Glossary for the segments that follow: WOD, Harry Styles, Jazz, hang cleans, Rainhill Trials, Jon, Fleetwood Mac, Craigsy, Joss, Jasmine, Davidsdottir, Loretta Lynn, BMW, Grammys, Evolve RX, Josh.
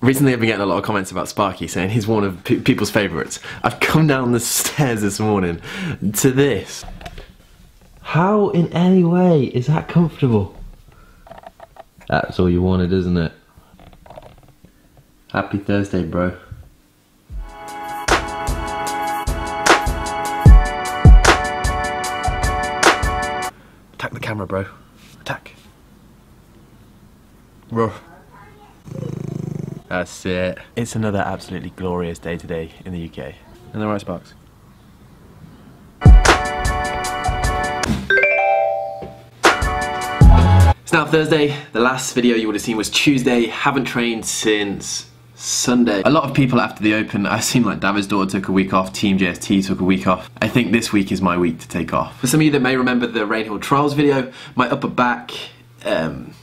Recently I've been getting a lot of comments about Sparky, saying he's one of people's favourites. I've come down the stairs this morning to this. How in any way is that comfortable? That's all you wanted, isn't it? Happy Thursday, bro. Attack the camera, bro. Attack. Roar. That's it. It's another absolutely glorious day today in the UK. And the right sparks. It's now Thursday. The last video you would have seen was Tuesday. Haven't trained since Sunday. A lot of people after the Open, I've seen like Davidsdottir took a week off, Team JST took a week off. I think this week is my week to take off. For some of you that may remember the Rainhill Trials video, my upper back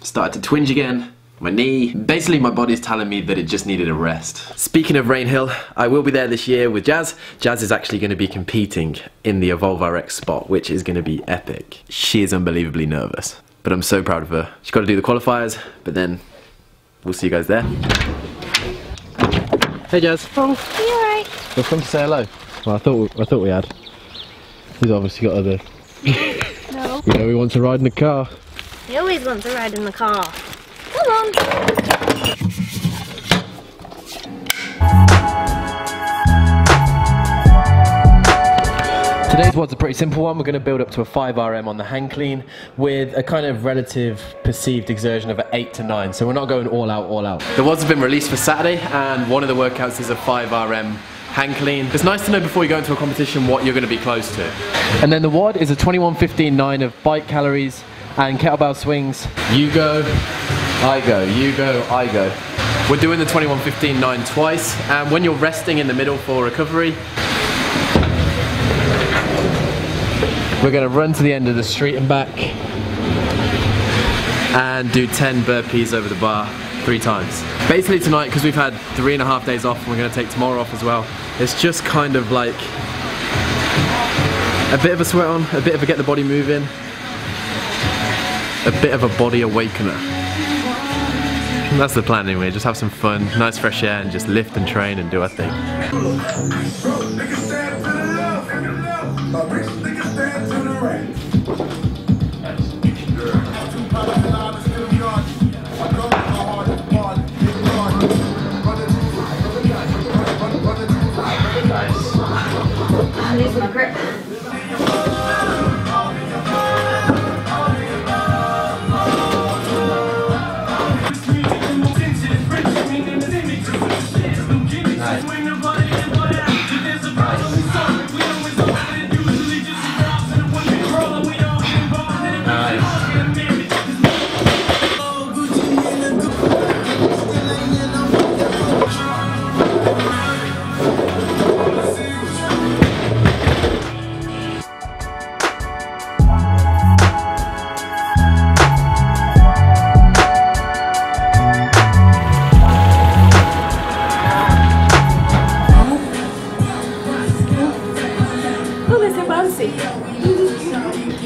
started to twinge again. My knee. Basically my body's telling me that it just needed a rest. Speaking of Rainhill, I will be there this year with Jazz. Jazz is actually going to be competing in the Evolve RX spot, which is going to be epic. She is unbelievably nervous, but I'm so proud of her. She's got to do the qualifiers, but then we'll see you guys there. Hey Jazz. Oh, you alright? We've come to say hello. Well, I thought we had. He's obviously got other... No. You know we want to ride in the car. He always wants to ride in the car. Come on. Today's WOD's a pretty simple one. We're going to build up to a 5RM on the hand clean with a kind of relative perceived exertion of an 8 to 9. So we're not going all out, all out. The WODs have been released for Saturday and one of the workouts is a 5RM. Hand clean. It's nice to know before you go into a competition what you're going to be close to. And then the WOD is a 21:15:9 of bike calories and kettlebell swings. You go, I go, you go, I go. We're doing the 21:15:9 twice, and when you're resting in the middle for recovery, we're going to run to the end of the street and back and do 10 burpees over the bar. 3 times. Basically tonight, because we've had 3.5 days off and we're going to take tomorrow off as well, it's just kind of like a bit of a sweat on, a bit of a get the body moving, a bit of a body awakener. And that's the plan anyway, just have some fun, nice fresh air and just lift and train and do our thing.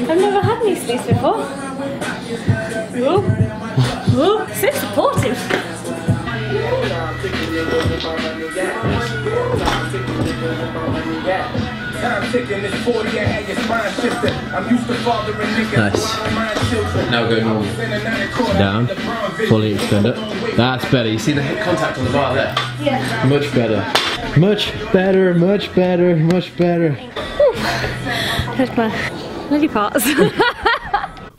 I've never had these sleeves before. Ooh, ooh, so supportive. Nice. Now go normal. Down. Fully extend it. That's better. You see the hip contact on the bar there? Yeah. Much better. Much better, much better, much better. That's my bloody parts.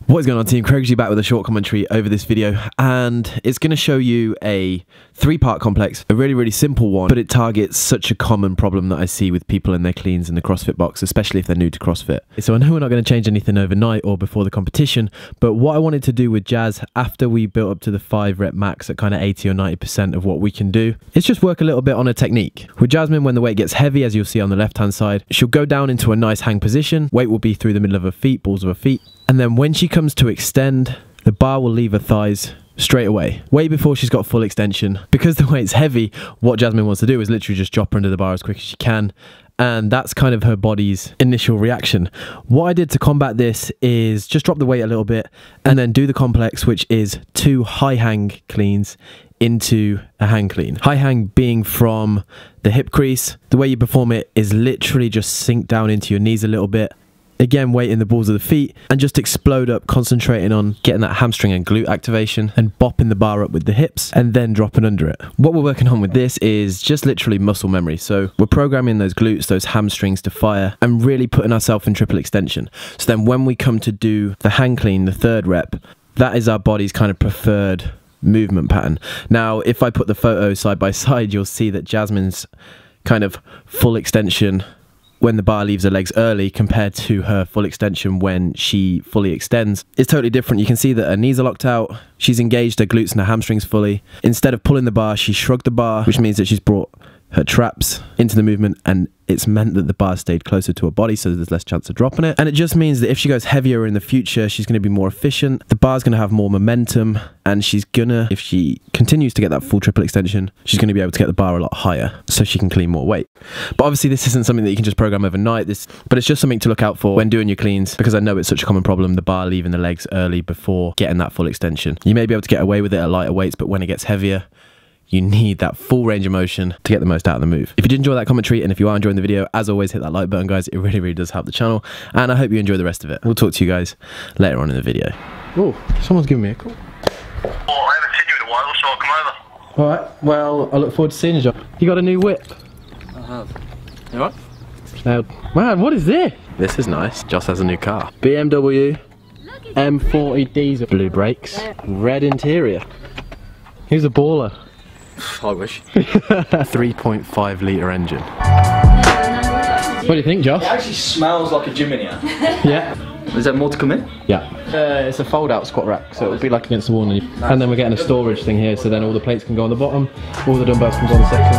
What is going on, team? Craigsy back with a short commentary over this video, and it's going to show you a 3-part complex, a really, really simple one, but it targets such a common problem that I see with people in their cleans in the CrossFit box, especially if they're new to CrossFit. So I know we're not going to change anything overnight or before the competition, but what I wanted to do with Jazz after we built up to the 5-rep max at kind of 80 or 90% of what we can do is just work a little bit on a technique. With Jasmine, when the weight gets heavy, as you'll see on the left-hand side, she'll go down into a nice hang position. Weight will be through the middle of her feet, balls of her feet. And then when she comes to extend, the bar will leave her thighs straight away, way before she's got full extension. Because the weight's heavy, what Jasmine wants to do is literally just drop her under the bar as quick as she can. And that's kind of her body's initial reaction. What I did to combat this is just drop the weight a little bit and then do the complex, which is 2 high hang cleans into a hang clean. High hang being from the hip crease. The way you perform it is literally just sink down into your knees a little bit. Again, weight in the balls of the feet and just explode up, concentrating on getting that hamstring and glute activation and bopping the bar up with the hips and then dropping under it. What we're working on with this is just literally muscle memory. So we're programming those glutes, those hamstrings to fire and really putting ourselves in triple extension. So then when we come to do the hang clean, the third rep, that is our body's kind of preferred movement pattern. Now, if I put the photo side by side, you'll see that Jasmine's kind of full extension when the bar leaves her legs early compared to her full extension when she fully extends. It's totally different. You can see that her knees are locked out. She's engaged her glutes and her hamstrings fully. Instead of pulling the bar, she shrugged the bar, which means that she's brought her traps into the movement, and it's meant that the bar stayed closer to her body, so there's less chance of dropping it. And it just means that if she goes heavier in the future, she's going to be more efficient, the bar's going to have more momentum, and she's going to, if she continues to get that full triple extension, she's going to be able to get the bar a lot higher so she can clean more weight. But obviously this isn't something that you can just program overnight, but it's just something to look out for when doing your cleans, because I know it's such a common problem, the bar leaving the legs early before getting that full extension. You may be able to get away with it at lighter weights, but when it gets heavier, you need that full range of motion to get the most out of the move. If you did enjoy that commentary, and if you are enjoying the video, as always, hit that like button, guys. It really, really does help the channel, and I hope you enjoy the rest of it. We'll talk to you guys later on in the video. Oh, someone's giving me a call. Well, I haven't seen you in a while, so I'll come over. All right, well, I look forward to seeing you, Jon. You got a new whip? I have. You all right? Now, man, what is this? This is nice. Joss has a new car. BMW M40 diesel. Blue brakes, red interior. He's a baller. I wish. 3.5 litre engine. What do you think, Josh? It actually smells like a gym in here. Yeah. Is there more to come in? Yeah. It's a fold-out squat rack, so it'll be like against the wall. And then we're getting a storage thing here, so then all the plates can go on the bottom, all the dumbbells can go on the section.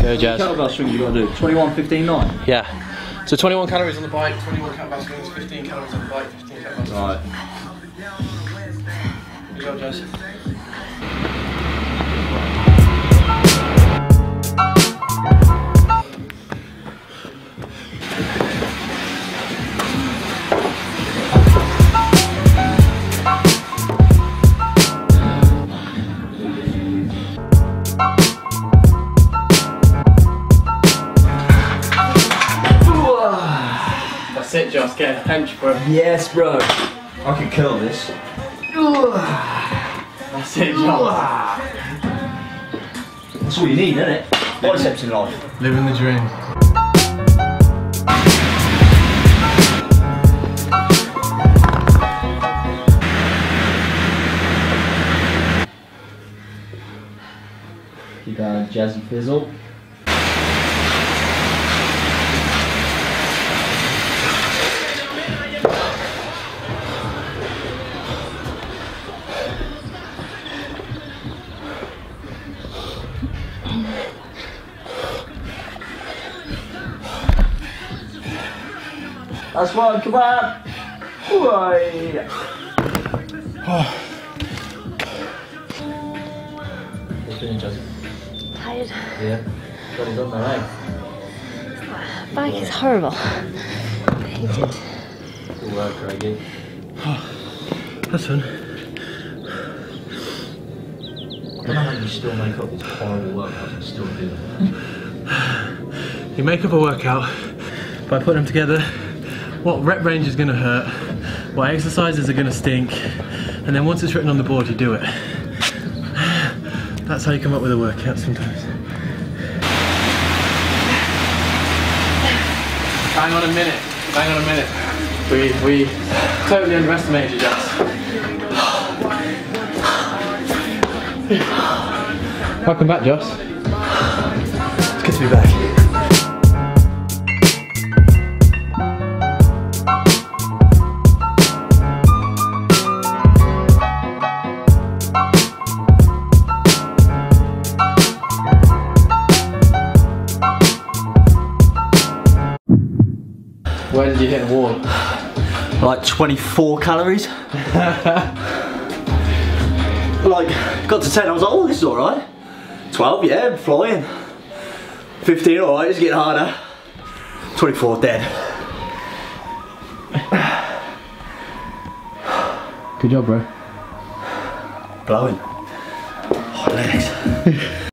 Go, Jazz. What kettlebell swings you got to do? 21, 15, 9? Yeah. So 21 calories on the bike, 21 kettlebell swings, 15 calories on the bike, 15 kettlebell swings. Right. Good job, Jazz. Sit, Josh, get a punch, bro. Yes, bro. I could kill this. That's it, Josh. That's all you need, isn't it? Biceps in life. Living the dream. Keep that jazzy fizzle. That's one, come on! Oh. What are you doing, Jasmine? Tired. Yeah. Got it done now, eh? Bike is horrible. I hate it. Good work, Craigsy. Oh, that's fun. I don't know how you still make up this horrible workout and still do it. You make up a workout by putting them together. What rep range is going to hurt, what exercises are going to stink, and then once it's written on the board, you do it. That's how you come up with a workout sometimes. Bang on a minute, bang on a minute. We totally underestimated you, Jazz. Welcome back, Joss. It's good to be back. Where did you hit the wall? Like 24 calories. Like, got to 10, I was like, oh, this is alright. 12, yeah, I'm flying. 15, alright, it's getting harder. 24, dead. Good job, bro. Blowing. Oh, legs.